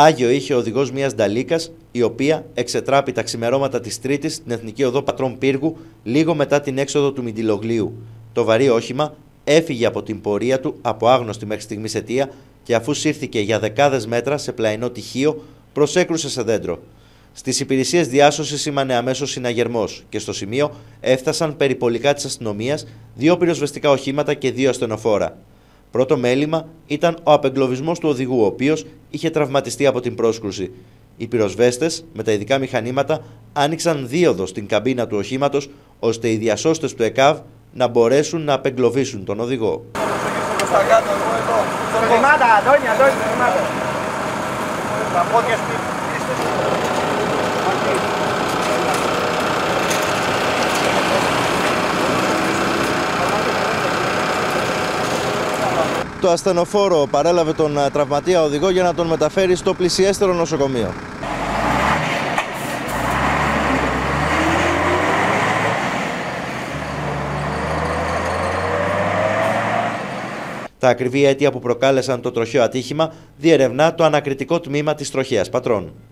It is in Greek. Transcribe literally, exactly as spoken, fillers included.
Άγιο είχε ο οδηγός μιας νταλίκας, η οποία εξετράπη τα ξημερώματα της Τρίτης στην Εθνική Οδό Πατρών-Πύργου, λίγο μετά την έξοδο του Μιντιλογλίου. Το βαρύ όχημα έφυγε από την πορεία του από άγνωστη μέχρι στιγμής αιτία και αφού σύρθηκε για δεκάδες μέτρα σε πλαϊνό τοιχείο, προσέκρουσε σε δέντρο. Στις υπηρεσίες διάσωσης σήμανε αμέσως συναγερμός και στο σημείο έφτασαν περιπολικά της αστυνομίας, δύο πυροσβεστικά οχήματα και δύο ασθενοφόρα. Πρώτο μέλημα ήταν ο απεγκλωβισμός του οδηγού, ο οποίος είχε τραυματιστεί από την πρόσκρουση. Οι πυροσβέστες με τα ειδικά μηχανήματα άνοιξαν δίωδο στην καμπίνα του οχήματος, ώστε οι διασώστες του ΕΚΑΒ να μπορέσουν να απεγκλωβίσουν τον οδηγό. Το ασθενοφόρο παρέλαβε τον τραυματία οδηγό για να τον μεταφέρει στο πλησιέστερο νοσοκομείο. Τα ακριβή αίτια που προκάλεσαν το τροχαίο ατύχημα διερευνά το ανακριτικό τμήμα της τροχαίας Πατρών.